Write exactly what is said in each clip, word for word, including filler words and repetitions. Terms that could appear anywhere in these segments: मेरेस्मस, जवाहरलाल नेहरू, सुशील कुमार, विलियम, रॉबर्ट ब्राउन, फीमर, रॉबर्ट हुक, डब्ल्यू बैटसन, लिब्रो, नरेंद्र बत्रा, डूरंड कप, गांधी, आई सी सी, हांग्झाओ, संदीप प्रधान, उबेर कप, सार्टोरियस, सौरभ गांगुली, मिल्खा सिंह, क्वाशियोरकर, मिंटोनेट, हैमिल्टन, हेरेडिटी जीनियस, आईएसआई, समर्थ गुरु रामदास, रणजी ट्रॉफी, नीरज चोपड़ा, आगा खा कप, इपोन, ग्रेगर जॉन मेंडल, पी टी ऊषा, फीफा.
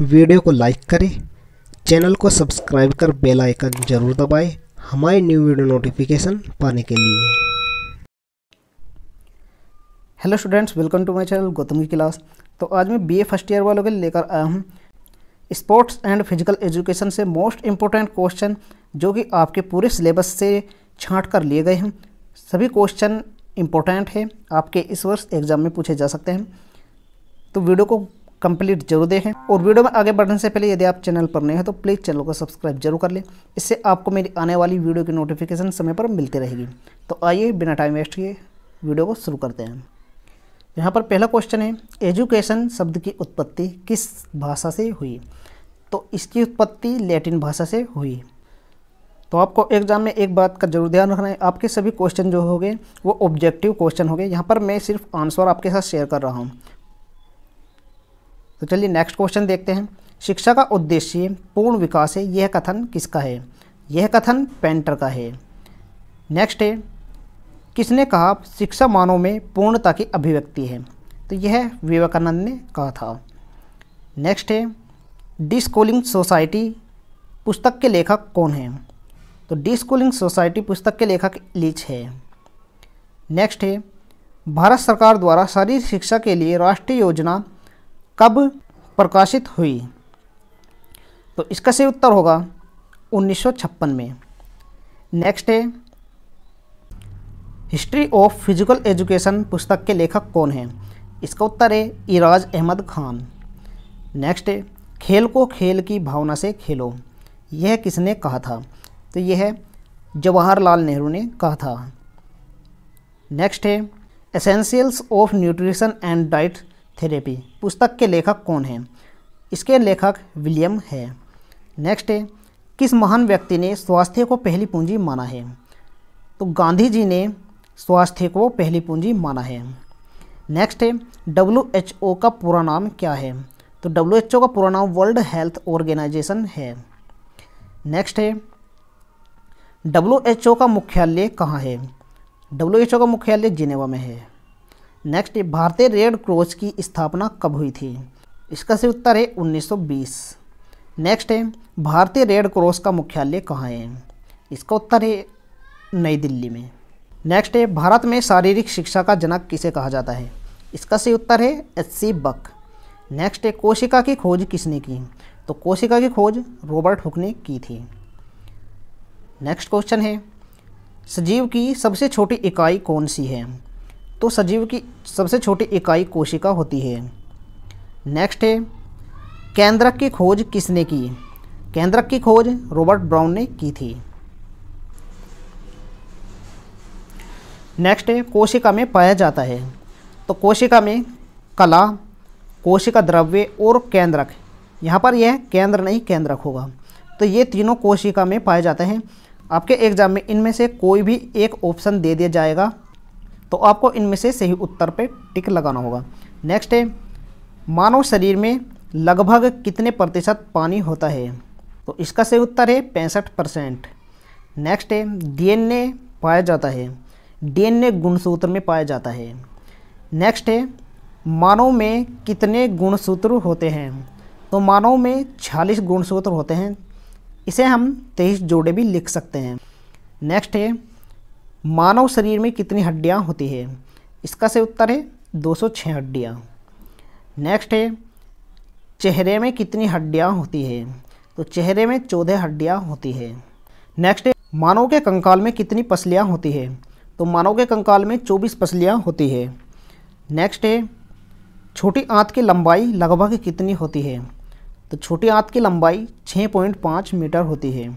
Video को like करें, channel को सब्सक्राइब कर बेल आइकन जरूर दबाएं हमारे न्यू वीडियो नोटिफिकेशन पाने के लिए। Hello students, welcome to my channel Gautam की क्लास। तो आज मैं बीए फर्स्ट ईयर वालों के लिए लेकर आया हूँ स्पोर्ट्स एंड फिजिकल एजुकेशन से मोस्ट इम्पोर्टेंट क्वेश्चन, जो कि आपके पूरे सिलेबस से छांट कर लिए गए हैं। सभी क्वेश्चन इम्पोर्टेंट है, आपके इस वर्ष एग्जाम में पूछे जा सकते हैं। तो वीडियो को कंप्लीट जरूर देखें और वीडियो में आगे बढ़ने से पहले यदि आप चैनल पर नए हैं तो प्लीज़ चैनल को सब्सक्राइब जरूर कर लें, इससे आपको मेरी आने वाली वीडियो की नोटिफिकेशन समय पर मिलती रहेगी। तो आइए बिना टाइम वेस्ट किए वीडियो को शुरू करते हैं। यहाँ पर पहला क्वेश्चन है, एजुकेशन शब्द की उत्पत्ति किस भाषा से हुई? तो इसकी उत्पत्ति लैटिन भाषा से हुई। तो आपको एग्जाम में एक बात का जरूर ध्यान रखना है, आपके सभी क्वेश्चन जो हो गए वो ऑब्जेक्टिव क्वेश्चन हो गए। यहाँ पर मैं सिर्फ आंसर आपके साथ शेयर कर रहा हूँ। तो चलिए नेक्स्ट क्वेश्चन देखते हैं। शिक्षा का उद्देश्य पूर्ण विकास है, यह कथन किसका है? यह कथन पेंटर का है। नेक्स्ट है, किसने कहा शिक्षा मानव में पूर्णता की अभिव्यक्ति है? तो यह विवेकानंद ने कहा था। नेक्स्ट है, डिस्कूलिंग सोसाइटी पुस्तक के लेखक कौन है? तो डिस्कूलिंग सोसाइटी पुस्तक के लेखक लीच है। नेक्स्ट है, भारत सरकार द्वारा शारीरिक शिक्षा के लिए राष्ट्रीय योजना कब प्रकाशित हुई? तो इसका सही उत्तर होगा उन्नीस सौ छप्पन में। नेक्स्ट है, हिस्ट्री ऑफ फिजिकल एजुकेशन पुस्तक के लेखक कौन हैं? इसका उत्तर है इराज अहमद खान। नेक्स्ट है, खेल को खेल की भावना से खेलो, यह किसने कहा था? तो यह जवाहरलाल नेहरू ने कहा था। नेक्स्ट है, essentials of nutrition and diet therapy पुस्तक के लेखक कौन हैं? इसके लेखक विलियम है। नेक्स्ट है, किस महान व्यक्ति ने स्वास्थ्य को पहली पूंजी माना है? तो गांधी जी ने स्वास्थ्य को पहली पूंजी माना है। नेक्स्ट है, डब्ल्यू एच ओ का पूरा नाम क्या है? तो डब्ल्यू एच ओ का पूरा नाम वर्ल्ड हेल्थ ऑर्गेनाइजेशन है। नेक्स्ट है, डब्ल्यू एच ओ का मुख्यालय कहाँ है? डब्ल्यू एच ओ का मुख्यालय जिनेवा में है। नेक्स्ट, भारतीय रेड क्रॉस की स्थापना कब हुई थी? इसका सही उत्तर है उन्नीस सौ बीस। नेक्स्ट है, भारतीय रेड क्रॉस का मुख्यालय कहाँ है? इसका उत्तर है नई दिल्ली में। नेक्स्ट है, भारत में शारीरिक शिक्षा का जनक किसे कहा जाता है? इसका सही उत्तर है एच सी बक। नेक्स्ट है, कोशिका की खोज किसने की? तो कोशिका की खोज रॉबर्ट हुक ने की थी। नेक्स्ट क्वेश्चन है, सजीव की सबसे छोटी इकाई कौन सी है? तो सजीव की सबसे छोटी इकाई कोशिका होती है। नेक्स्ट है, केंद्रक की खोज किसने की? केंद्रक की खोज रॉबर्ट ब्राउन ने की थी। नेक्स्ट है, कोशिका में पाया जाता है। तो कोशिका में कला, कोशिका द्रव्य और केंद्रक, यहाँ पर यह केंद्र नहीं केंद्रक होगा, तो ये तीनों कोशिका में पाए जाते हैं। आपके एग्जाम में इनमें से कोई भी एक ऑप्शन दे दिया जाएगा, तो आपको इनमें से सही उत्तर पे टिक लगाना होगा। नेक्स्ट है, मानव शरीर में लगभग कितने प्रतिशत पानी होता है? तो इसका सही उत्तर है पैंसठ परसेंट। नेक्स्ट है, डीएनए पाया जाता है। डीएनए गुणसूत्र में पाया जाता है। नेक्स्ट है, मानव में कितने गुणसूत्र होते हैं? तो मानव में छियालीस गुणसूत्र होते हैं, इसे हम तेईस जोड़े भी लिख सकते हैं। नेक्स्ट है, मानव शरीर में कितनी हड्डियां होती है? इसका सही उत्तर है दो सौ छह हड्डियां। नेक्स्ट है, चेहरे में कितनी हड्डियां होती है? तो चेहरे में चौदह हड्डियां होती है। नेक्स्ट है, मानव के कंकाल में कितनी पसलियां होती है? तो मानव के कंकाल में चौबीस पसलियां होती है। नेक्स्ट है, छोटी आंत की लंबाई लगभग कितनी होती है? तो छोटी आंत की लंबाई छह पॉइंट पाँच मीटर होती है।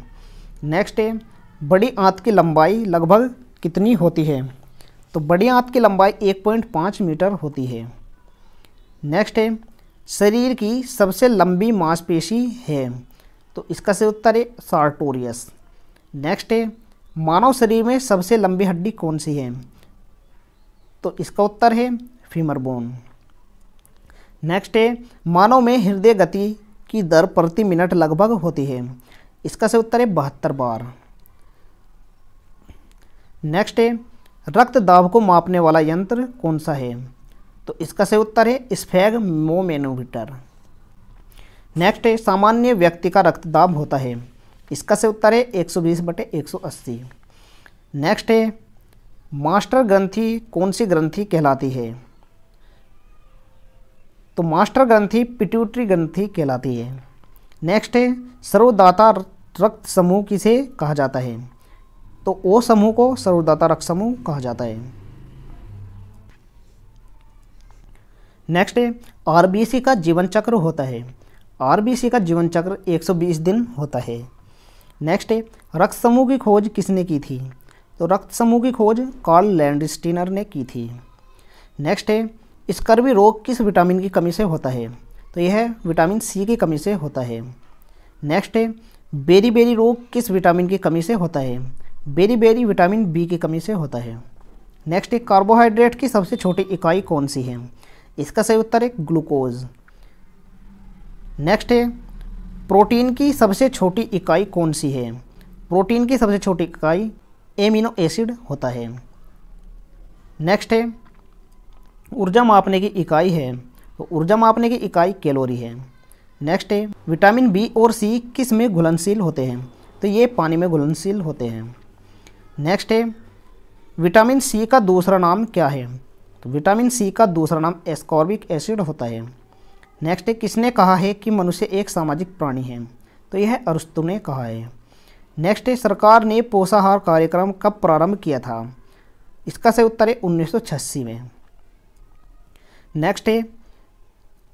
नेक्स्ट है, बड़ी आंत की लंबाई लगभग कितनी होती है? तो बड़ी आंत की लंबाई एक पॉइंट पाँच मीटर होती है। नेक्स्ट है, शरीर की सबसे लंबी मांसपेशी है। तो इसका सही उत्तर है सार्टोरियस। नेक्स्ट है, मानव शरीर में सबसे लंबी हड्डी कौन सी है? तो इसका उत्तर है फीमर बोन। नेक्स्ट है, मानव में हृदय गति की दर प्रति मिनट लगभग होती है। इसका सही उत्तर है बहत्तर बार। नेक्स्ट है, रक्त दाब को मापने वाला यंत्र कौन सा है? तो इसका सही उत्तर है स्फेग मोमेनोमीटर। नेक्स्ट है सामान्य व्यक्ति का रक्तदाब होता है, इसका से उत्तर है एक सौ बीस बटे एक सौ अस्सी। नेक्स्ट है मास्टर ग्रंथि कौन सी ग्रंथि कहलाती है, तो मास्टर ग्रंथि पिट्यूटरी ग्रंथि कहलाती है। नेक्स्ट है सर्वदाता रक्त समूह किसे कहा जाता है, तो ओ समूह को सर्वदाता रक्त समूह कहा जाता है। नेक्स्ट है आरबीसी का जीवन चक्र होता है, आरबीसी का जीवन चक्र एक सौ बीस दिन होता है। नेक्स्ट है रक्त समूह की खोज किसने की थी, तो रक्त समूह की खोज कार्ल लैंडस्टीनर ने की थी। नेक्स्ट है स्कर्वी रोग किस विटामिन की कमी से होता है, तो यह विटामिन सी की कमी से होता है। नेक्स्ट है बेरी बेरी रोग किस विटामिन की कमी से होता है, बेरी बेरी विटामिन बी की कमी से होता है। नेक्स्ट है कार्बोहाइड्रेट की सबसे छोटी इकाई कौन सी है, इसका सही उत्तर है ग्लूकोज। नेक्स्ट है प्रोटीन की सबसे छोटी इकाई कौन सी है, प्रोटीन की सबसे छोटी इकाई एमिनो एसिड होता है। नेक्स्ट है ऊर्जा मापने की इकाई है, तो ऊर्जा मापने की इकाई कैलोरी है। नेक्स्ट है विटामिन बी और सी किस में घुलनशील होते हैं, तो ये पानी में घुलनशील होते हैं। नेक्स्ट है विटामिन सी का दूसरा नाम क्या है, तो विटामिन सी का दूसरा नाम एस्कॉर्बिक एसिड होता है। नेक्स्ट है किसने कहा है कि मनुष्य एक सामाजिक प्राणी है, तो यह अरस्तु ने कहा है। नेक्स्ट है सरकार ने पोषाहार कार्यक्रम कब प्रारंभ किया था, इसका सही उत्तर है उन्नीस सौ छियासी में। नेक्स्ट है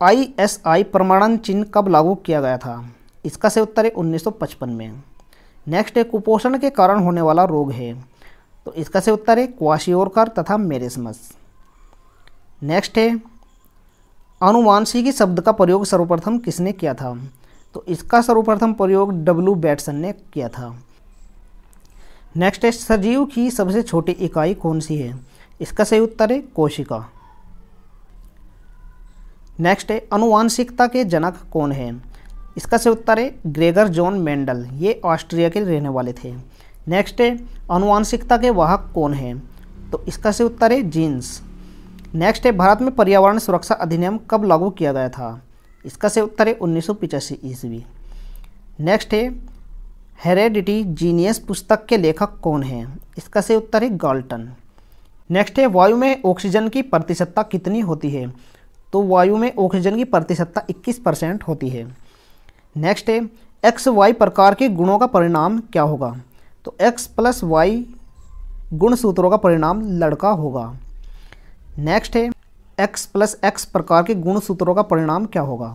आईएसआई प्रमाणन चिन्ह कब लागू किया गया था, इसका सही उत्तर है उन्नीस सौ पचपन में। नेक्स्ट है कुपोषण के कारण होने वाला रोग है, तो इसका सही उत्तर है क्वाशियोरकर तथा मेरेस्मस। नेक्स्ट है आनुवांशिकी शब्द का प्रयोग सर्वप्रथम किसने किया था, तो इसका सर्वप्रथम प्रयोग डब्ल्यू बैटसन ने किया था। नेक्स्ट है सजीव की सबसे छोटी इकाई कौन सी है, इसका सही उत्तर है कोशिका। नेक्स्ट है अनुवांशिकता के जनक कौन है, इसका सही उत्तर है ग्रेगर जॉन मेंडल, ये ऑस्ट्रिया के रहने वाले थे। नेक्स्ट है अनुवांशिकता के वाहक कौन है, तो इसका सही उत्तर है जीन्स। नेक्स्ट है भारत में पर्यावरण सुरक्षा अधिनियम कब लागू किया गया था, इसका सही उत्तर है उन्नीस सौ पचासी ईस्वी। नेक्स्ट है हेरेडिटी जीनियस पुस्तक के लेखक कौन है, इसका सही उत्तर है गॉल्टन। नेक्स्ट है वायु में ऑक्सीजन की प्रतिशतता कितनी होती है, तो वायु में ऑक्सीजन की प्रतिशतता इक्कीस परसेंट होती है। नेक्स्ट है एक्स वाई प्रकार के गुणों का परिणाम क्या होगा, तो एक्स प्लस वाई गुण सूत्रों का परिणाम लड़का होगा। नेक्स्ट है एक्स प्लस एक्स प्रकार के गुण सूत्रों का परिणाम क्या होगा,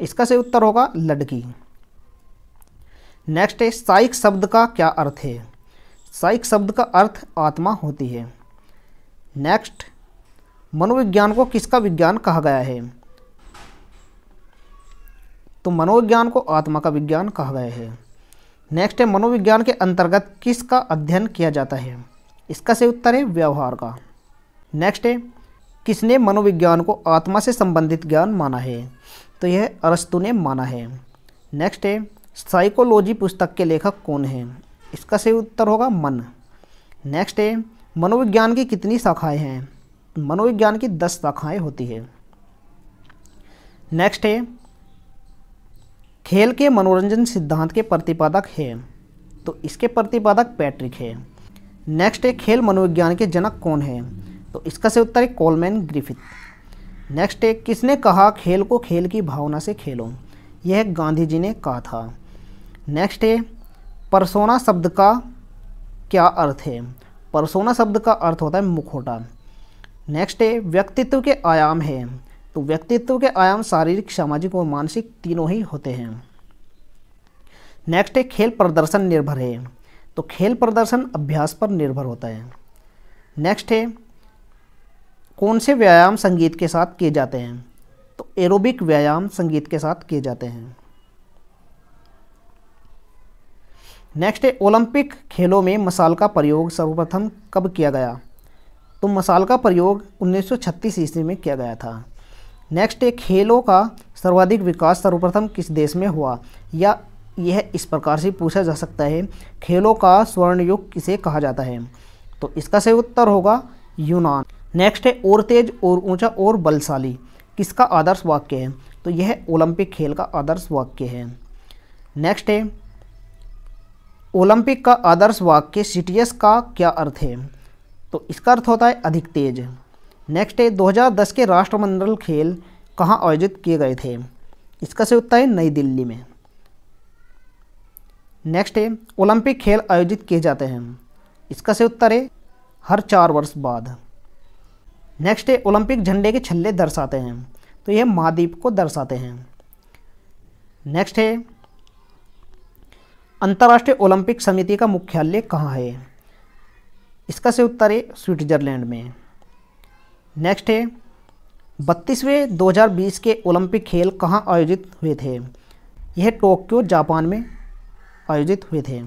इसका सही उत्तर होगा लड़की। नेक्स्ट है साइक शब्द का क्या अर्थ है, साइक शब्द का अर्थ आत्मा होती है। नेक्स्ट मनोविज्ञान को किसका विज्ञान कहा गया है, तो मनोविज्ञान को आत्मा का विज्ञान कहा गया है। नेक्स्ट है मनोविज्ञान के अंतर्गत किसका अध्ययन किया जाता है, इसका सही उत्तर है व्यवहार का। नेक्स्ट है किसने मनोविज्ञान को आत्मा से संबंधित ज्ञान माना है, तो यह अरस्तु ने माना है। नेक्स्ट है साइकोलॉजी पुस्तक के लेखक कौन है, इसका सही उत्तर होगा मन। नेक्स्ट है मनोविज्ञान की कितनी शाखाएँ हैं, मनोविज्ञान की दस शाखाएँ होती है। नेक्स्ट है खेल के मनोरंजन सिद्धांत के प्रतिपादक है, तो इसके प्रतिपादक पैट्रिक है। नेक्स्ट है खेल मनोविज्ञान के जनक कौन है, तो इसका सही उत्तर है कोलमैन ग्रिफिथ। नेक्स्ट है किसने कहा खेल को खेल की भावना से खेलो, यह गांधी जी ने कहा था। नेक्स्ट है परसोना शब्द का क्या अर्थ है, परसोना शब्द का अर्थ होता है मुखौटा। नेक्स्ट है व्यक्तित्व के आयाम है, तो व्यक्तित्व के आयाम शारीरिक, सामाजिक और मानसिक तीनों ही होते हैं। नेक्स्ट है खेल प्रदर्शन निर्भर है, तो खेल प्रदर्शन अभ्यास पर निर्भर होता है। नेक्स्ट है कौन से व्यायाम संगीत के साथ किए जाते हैं, तो एरोबिक व्यायाम संगीत के साथ किए जाते हैं। नेक्स्ट है ओलंपिक खेलों में मसाल का प्रयोग सर्वप्रथम कब किया गया, तो मसाल का प्रयोग उन्नीस सौ छत्तीस ईस्वी में किया गया था। नेक्स्ट है खेलों का सर्वाधिक विकास सर्वप्रथम किस देश में हुआ, या यह इस प्रकार से पूछा जा सकता है खेलों का स्वर्ण युग किसे कहा जाता है, तो इसका सही उत्तर होगा यूनान। नेक्स्ट है और तेज और ऊंचा और बलशाली किसका आदर्श वाक्य है, तो यह ओलंपिक खेल का आदर्श वाक्य है। नेक्स्ट है ओलंपिक का आदर्श वाक्य सीटीएस का क्या अर्थ है, तो इसका अर्थ होता है अधिक तेज। नेक्स्ट है दो हज़ार दस के राष्ट्रमंडल खेल कहाँ आयोजित किए गए थे, इसका सही उत्तर है नई दिल्ली में। नेक्स्ट है ओलंपिक खेल आयोजित किए जाते हैं, इसका सही उत्तर है हर चार वर्ष बाद। नेक्स्ट है ओलंपिक झंडे के छल्ले दर्शाते हैं, तो यह महाद्वीप को दर्शाते हैं। नेक्स्ट है अंतर्राष्ट्रीय ओलंपिक समिति का मुख्यालय कहाँ है, इसका सही उत्तर है स्विट्जरलैंड में। नेक्स्ट है बत्तीसवें दो हज़ार बीस के ओलंपिक खेल कहाँ आयोजित हुए थे, यह टोक्यो जापान में आयोजित हुए थे।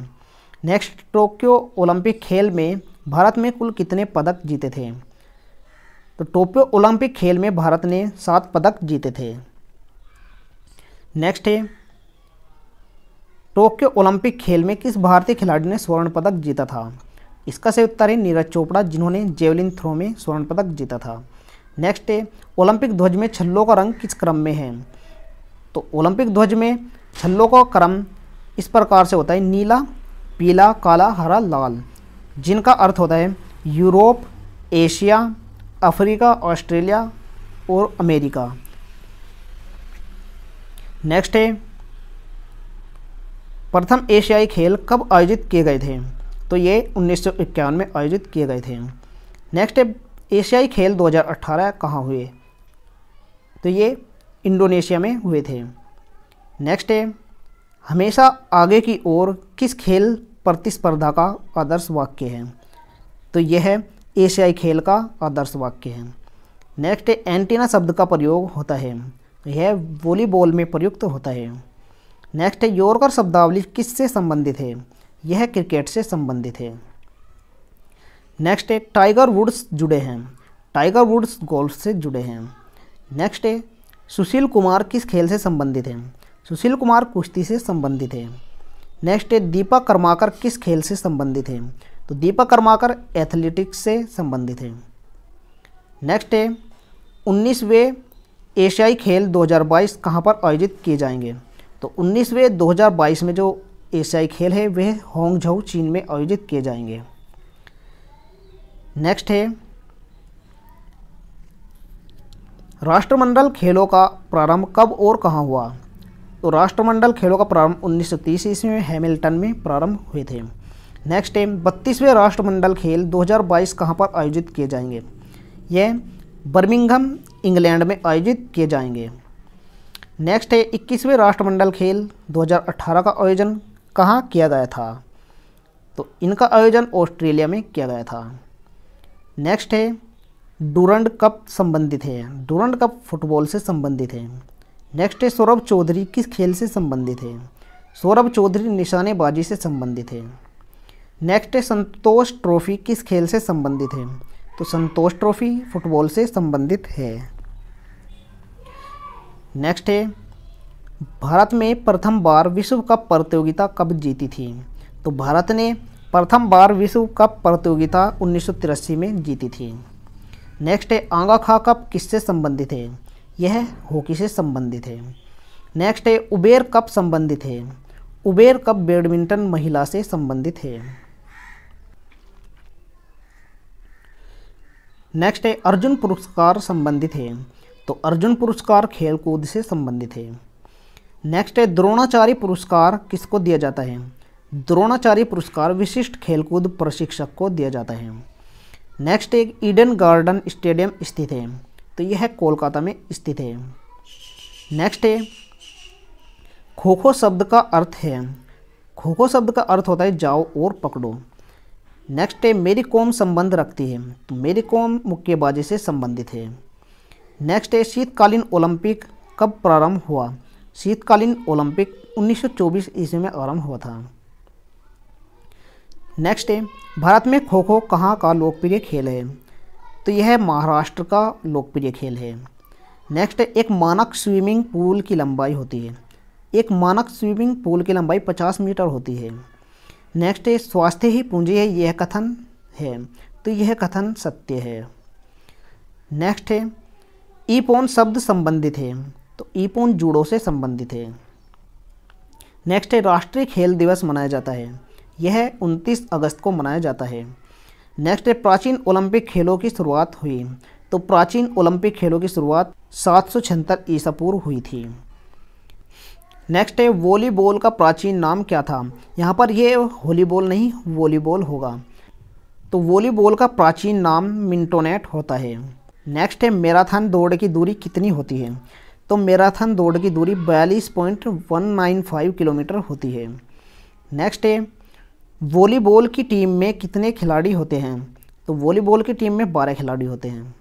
नेक्स्ट टोक्यो ओलंपिक खेल में भारत में कुल कितने पदक जीते थे, तो टोक्यो ओलंपिक खेल में भारत ने सात पदक जीते थे। नेक्स्ट है टोक्यो ओलंपिक खेल में किस भारतीय खिलाड़ी ने स्वर्ण पदक जीता था, इसका सही उत्तर है नीरज चोपड़ा, जिन्होंने जेवलिन थ्रो में स्वर्ण पदक जीता था। नेक्स्ट है ओलंपिक ध्वज में छल्लों का रंग किस क्रम में है, तो ओलंपिक ध्वज में छल्लों का क्रम इस प्रकार से होता है नीला, पीला, काला, हरा, लाल, जिनका अर्थ होता है यूरोप, एशिया, अफ्रीका, ऑस्ट्रेलिया और अमेरिका। नेक्स्ट है प्रथम एशियाई खेल कब आयोजित किए गए थे, तो ये उन्नीस सौ इक्यावन में आयोजित किए गए थे। नेक्स्ट है एशियाई खेल दो हज़ार अठारह कहाँ हुए, तो ये इंडोनेशिया में हुए थे। नेक्स्ट है हमेशा आगे की ओर किस खेल प्रतिस्पर्धा का आदर्श वाक्य है, तो यह एशियाई खेल का आदर्श वाक्य है। नेक्स्ट है एंटीना शब्द का प्रयोग होता है, यह वॉलीबॉल में प्रयुक्त होता है। नेक्स्ट है यॉर्कर शब्दावली किससे संबंधित है, यह क्रिकेट से संबंधित है। नेक्स्ट है टाइगर वुड्स जुड़े हैं, टाइगर वुड्स गोल्फ से जुड़े हैं। नेक्स्ट है सुशील कुमार किस खेल से संबंधित हैं, सुशील कुमार कुश्ती से संबंधित है। नेक्स्ट है दीपक कर्माकर किस खेल से संबंधित है, तो दीपक कर्माकर एथलेटिक्स से संबंधित है। नेक्स्ट है उन्नीसवें एशियाई खेल दो हज़ार बाईस कहाँ पर आयोजित किए जाएंगे, तो उन्नीसवें दो हज़ार बाईस में जो एशियाई खेल है वह हांग्झाओ चीन में आयोजित किए जाएंगे। नेक्स्ट है राष्ट्रमंडल खेलों का प्रारंभ कब और कहाँ हुआ, तो राष्ट्रमंडल खेलों का प्रारंभ उन्नीस सौ तीस ईस्वी में हैमिल्टन में प्रारंभ हुए थे। नेक्स्ट टाइम बत्तीसवें राष्ट्रमंडल खेल दो हज़ार बाईस कहाँ पर आयोजित किए जाएंगे, यह बर्मिंघम इंग्लैंड में आयोजित किए जाएंगे। नेक्स्ट है इक्कीसवें राष्ट्रमंडल खेल दो हज़ार अठारह का आयोजन कहाँ किया गया था, तो इनका आयोजन ऑस्ट्रेलिया में किया गया था। नेक्स्ट है डूरंड कप संबंधित है, डूरंड कप फुटबॉल से संबंधित है। नेक्स्ट है सौरभ चौधरी किस खेल से संबंधित है, सौरभ चौधरी निशानेबाजी से संबंधित है। नेक्स्ट है संतोष ट्रॉफी किस खेल से संबंधित है, तो संतोष ट्रॉफी फुटबॉल से संबंधित है। नेक्स्ट है भारत में प्रथम बार विश्व कप प्रतियोगिता कब जीती थी, तो भारत ने प्रथम बार विश्व कप प्रतियोगिता उन्नीस सौ तिरासी में जीती थी। नेक्स्ट है आगा खा कप किससे संबंधित है, यह हॉकी से संबंधित है। नेक्स्ट है उबेर कप संबंधित है, उबेर कप बैडमिंटन महिला से संबंधित है। नेक्स्ट है अर्जुन पुरस्कार संबंधित है, तो अर्जुन पुरस्कार खेलकूद से संबंधित है। नेक्स्ट है द्रोणाचार्य पुरस्कार किसको दिया जाता है, द्रोणाचार्य पुरस्कार विशिष्ट खेलकूद प्रशिक्षक को दिया जाता है। नेक्स्ट एक ईडन गार्डन स्टेडियम स्थित है, तो यह कोलकाता में स्थित है। नेक्स्ट है खो खो शब्द का अर्थ है, खो खो शब्द का अर्थ होता है जाओ और पकड़ो। नेक्स्ट है मेरी कॉम संबंध रखती है, तो मेरी कॉम मुक्केबाजी से संबंधित है। नेक्स्ट है शीतकालीन ओलंपिक कब प्रारंभ हुआ, शीतकालीन ओलंपिक उन्नीस सौ चौबीस ईस्वी में आरंभ हुआ था। नेक्स्ट है भारत में खो खो कहाँ का लोकप्रिय खेल है, तो यह महाराष्ट्र का लोकप्रिय खेल है। नेक्स्ट एक मानक स्विमिंग पूल की लंबाई होती है, एक मानक स्विमिंग पूल की लंबाई पचास मीटर होती है। नेक्स्ट स्वास्थ्य ही पूंजी है, यह कथन है, तो यह कथन सत्य है। नेक्स्ट है ई पोन शब्द संबंधित है, तो इपोन जूडो से संबंधित है। नेक्स्ट है राष्ट्रीय खेल दिवस मनाया जाता है, यह उनतीस अगस्त को मनाया जाता है। नेक्स्ट है प्राचीन ओलंपिक खेलों की शुरुआत हुई, तो प्राचीन ओलंपिक खेलों की शुरुआत सात सौ छिहत्तर ईसा पूर्व हुई थी। नेक्स्ट है वॉलीबॉल का प्राचीन नाम क्या था, यहाँ पर यह हॉलीबॉल नहीं वॉलीबॉल होगा, तो वॉलीबॉल का प्राचीन नाम मिंटोनेट होता है। नेक्स्ट है मैराथन दौड़ की दूरी कितनी होती है, तो मैराथन दौड़ की दूरी बयालीस पॉइंट एक नौ पाँच किलोमीटर होती है। नेक्स्ट है वॉलीबॉल की टीम में कितने खिलाड़ी होते हैं, तो वॉलीबॉल की टीम में बारह खिलाड़ी होते हैं।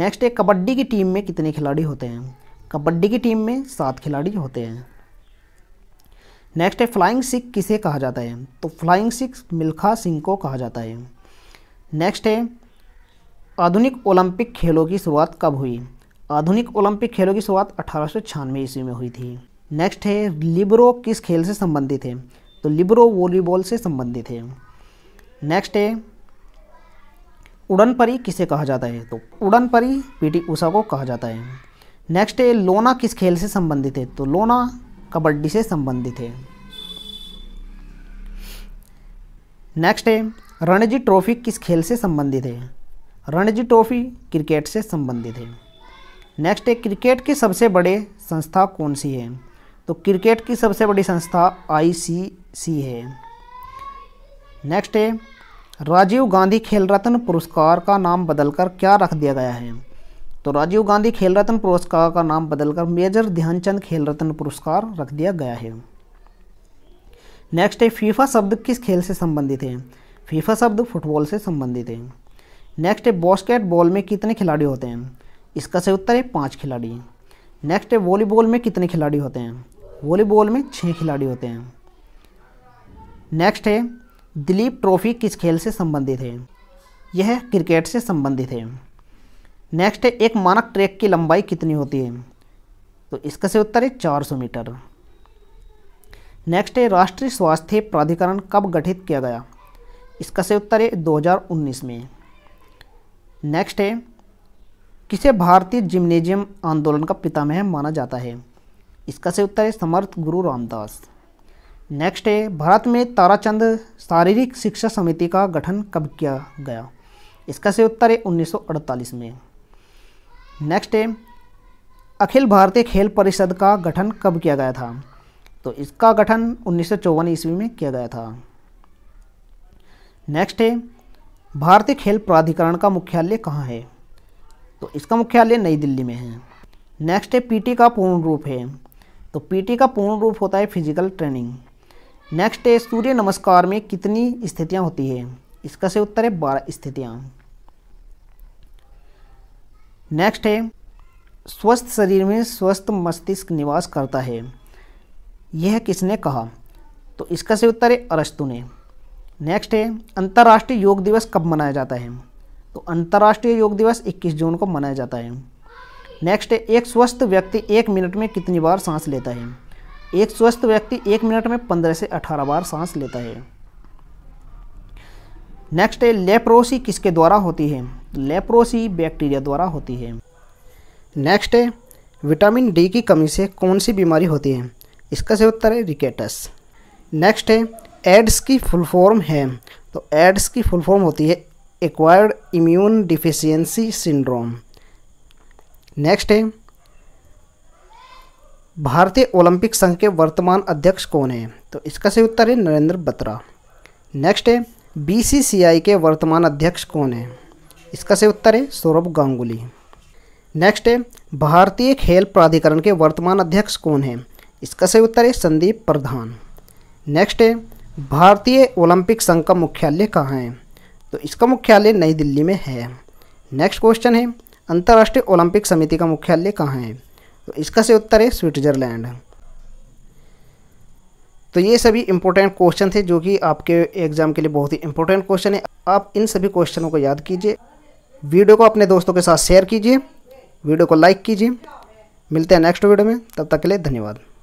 नेक्स्ट है कबड्डी की टीम में कितने खिलाड़ी होते हैं, कबड्डी की टीम में सात खिलाड़ी होते हैं। नेक्स्ट है फ्लाइंग सिख किसे कहा जाता है, तो फ्लाइंग सिख मिल्खा सिंह को कहा जाता है। नेक्स्ट है आधुनिक ओलंपिक खेलों की शुरुआत कब हुई, आधुनिक ओलंपिक खेलों की शुरुआत अठारह सौ छियानवे ईस्वी में हुई थी। नेक्स्ट है लिब्रो किस खेल से संबंधित है, तो लिब्रो वॉलीबॉल से संबंधित है। नेक्स्ट है उड़नपरी किसे कहा जाता है, तो उड़नपरी पी टी ऊषा को कहा जाता है। नेक्स्ट है लोना किस खेल से संबंधित है, तो लोना कबड्डी से संबंधित है। नेक्स्ट है रणजी ट्रॉफी किस खेल से संबंधित है, रणजी ट्रॉफी क्रिकेट से संबंधित है। नेक्स्ट है क्रिकेट की सबसे बड़ी संस्था कौन सी है, तो क्रिकेट की सबसे बड़ी संस्था आई सी सी है। नेक्स्ट है राजीव गांधी खेल रत्न पुरस्कार का नाम बदलकर क्या रख दिया गया है, तो राजीव गांधी खेल रत्न पुरस्कार का नाम बदलकर मेजर ध्यानचंद खेल रत्न पुरस्कार रख दिया गया है। नेक्स्ट है फीफा शब्द किस खेल से संबंधित है, फीफा शब्द फुटबॉल से संबंधित है। नेक्स्ट है बास्केटबॉल में कितने खिलाड़ी होते हैं, इसका सही उत्तर है पाँच खिलाड़ी। नेक्स्ट है वॉलीबॉल में कितने खिलाड़ी होते हैं, वॉलीबॉल में छः खिलाड़ी होते हैं। नेक्स्ट है दिलीप ट्रॉफी किस खेल से संबंधित है, यह क्रिकेट से संबंधित है। नेक्स्ट है एक मानक ट्रैक की लंबाई कितनी होती है, तो इसका सही उत्तर है चार सौ मीटर। नेक्स्ट है राष्ट्रीय स्वास्थ्य प्राधिकरण कब गठित किया गया, इसका सही उत्तर है दो हज़ार उन्नीस में। नेक्स्ट है किसे भारतीय जिम्नेजियम आंदोलन का पितामह माना जाता है, इसका सही उत्तर है समर्थ गुरु रामदास। नेक्स्ट है भारत में ताराचंद शारीरिक शिक्षा समिति का गठन कब किया गया, इसका सही उत्तर है उन्नीस सौ अड़तालीस में। नेक्स्ट है अखिल भारतीय खेल परिषद का गठन कब किया गया था, तो इसका गठन उन्नीस सौ चौवन ईस्वी में किया गया था। नेक्स्ट है भारतीय खेल प्राधिकरण का मुख्यालय कहाँ है, तो इसका मुख्यालय नई दिल्ली में है। नेक्स्ट है पीटी का पूर्ण रूप है, तो पीटी का पूर्ण रूप होता है फिजिकल ट्रेनिंग। नेक्स्ट है सूर्य नमस्कार में कितनी स्थितियां होती है, इसका सही उत्तर है बारह स्थितियां। नेक्स्ट है स्वस्थ शरीर में स्वस्थ मस्तिष्क निवास करता है, यह किसने कहा, तो इसका सही उत्तर है अरस्तु ने। नेक्स्ट है अंतर्राष्ट्रीय योग दिवस कब मनाया जाता है, तो अंतर्राष्ट्रीय योग दिवस इक्कीस जून को मनाया जाता है। नेक्स्ट है एक स्वस्थ व्यक्ति एक मिनट में कितनी बार सांस लेता है, एक स्वस्थ व्यक्ति एक मिनट में पंद्रह से अठारह बार सांस लेता है। नेक्स्ट है लेप्रोसी किसके द्वारा होती है, लेप्रोसी बैक्टीरिया द्वारा होती है। नेक्स्ट है विटामिन डी की कमी से कौन सी बीमारी होती है, इसका सही उत्तर है रिकेटस। नेक्स्ट है एड्स की फुल फॉर्म है, तो एड्स की फुल फॉर्म होती है acquired immune deficiency syndrome. Next है भारतीय ओलंपिक संघ के वर्तमान अध्यक्ष कौन है, तो इसका सही उत्तर है नरेंद्र बत्रा। नेक्स्ट है बीसीसीआई के वर्तमान अध्यक्ष कौन है, इसका सही उत्तर है सौरभ गांगुली। नेक्स्ट है भारतीय खेल प्राधिकरण के वर्तमान अध्यक्ष कौन है, इसका सही उत्तर है संदीप प्रधान। नेक्स्ट है भारतीय ओलंपिक संघ का मुख्यालय कहाँ है, तो इसका मुख्यालय नई दिल्ली में है। नेक्स्ट क्वेश्चन है अंतर्राष्ट्रीय ओलंपिक समिति का मुख्यालय कहाँ है, तो इसका सही उत्तर है स्विट्जरलैंड। तो ये सभी इंपॉर्टेंट क्वेश्चन थे जो कि आपके एग्जाम के लिए बहुत ही इंपॉर्टेंट क्वेश्चन है। आप इन सभी क्वेश्चनों को याद कीजिए, वीडियो को अपने दोस्तों के साथ शेयर कीजिए, वीडियो को लाइक कीजिए। मिलते हैं नेक्स्ट वीडियो में, तब तक के लिए धन्यवाद।